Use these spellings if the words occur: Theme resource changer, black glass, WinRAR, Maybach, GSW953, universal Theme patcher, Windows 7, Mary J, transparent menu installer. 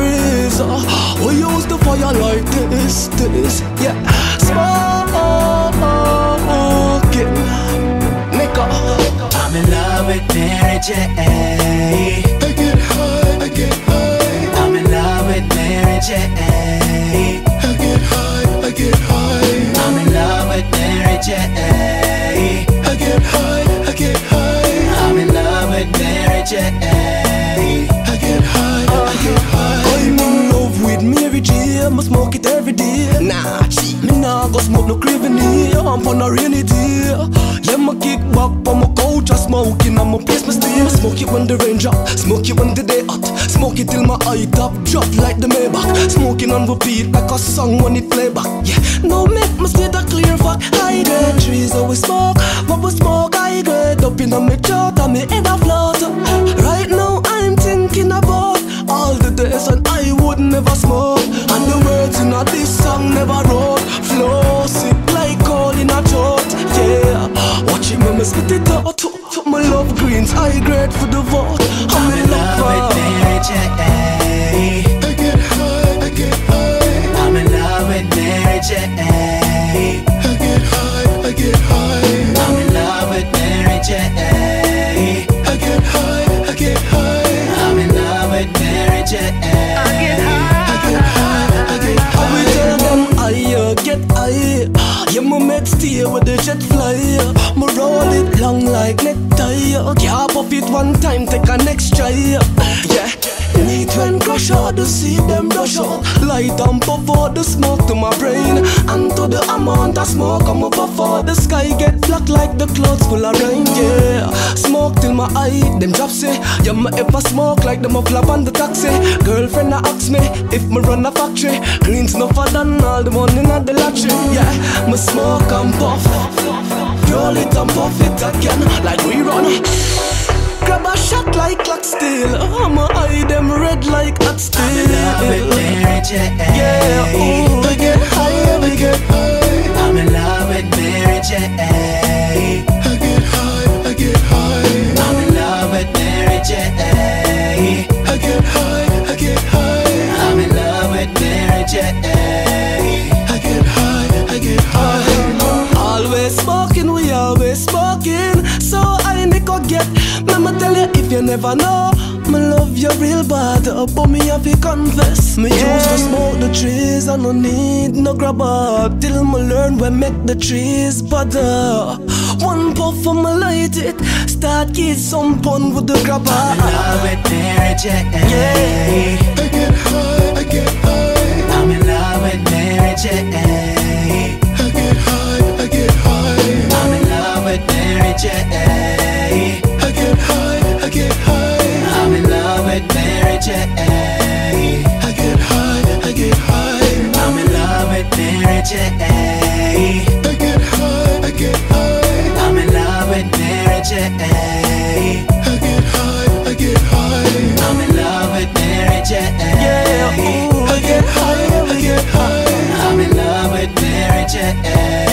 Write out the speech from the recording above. freezer. We use the fire like this, yeah. Smoking, nigga. I'm in love with Mary J. I get high. I'm in love with Mary J. I get high. I'm in love with Mary J. I get high. I'm in love with Mary J. I'ma smoke it every day. Nah, cheat. Me nah go smoke no Creveney. I'm on a rainy day. Yeah, my kick back from my couch, I smoking. I'ma place my stay. Smoke it when the rain drop, smoke it when the day hot, smoke it till my eye top drop like the Maybach. Smoking on repeat like a song when it play back. Yeah, no make me state a clear fact. High grade trees that we smoke, but we smoke high grade up in a me chart and me head afloat. Right now I'm thinking about all the days and I would never smoke. Now this song never wrote, flow sick like all in a throat. Yeah, watch it when me spit it out. My love greens, high grade for the vote. I'm in love with Mary J. I get high. I'm in love with Mary J. I get high. I'm in love with Mary J. I get high. I'm in love with Mary J. I get high. Yeah, my mates stay with the jet fly. My roll it long like necktie. Yeah, pop it one time, take a next try. Yeah, neat when crush out the seed, them rush out. Light and puff out the smoke to my brain. And to the amount of smoke, I'm over for the sky. Get black like the clouds full of rain, yeah. Smoke till my eye, them drop say. Yeah, my ever smoke like them a flap on the taxi. Girlfriend a ask me if me run a factory. Greens no for than all the money in the lottery, yeah. Me smoke and puff, roll it and puff it again like we run. Grab a shot like clock still. I'ma eye them red like hot steel. I'm in love with Mary J. Yeah, ooh, I get high. I'm in love with Mary J. I get high. I'm in love with Mary J. I get high. I'm in love with Mary J. Smoking, so I need to get. Mama tell you if you never know, my love you real bad, but me have to confess. Me used to smoke the trees, I no need no grabber till me learn we make the trees better. One puff for me light it, start get some pun with the grabber. I'm in love with Mary J. Yeah, I get high. I'm in love with Mary J. I get high. I'm in love with Mary J. I get high. I'm in love with Mary J. I get high. I'm in love with Mary J. I get high. I'm in love with Mary J. Yeah, ooh, I get high. I'm in love with Mary J.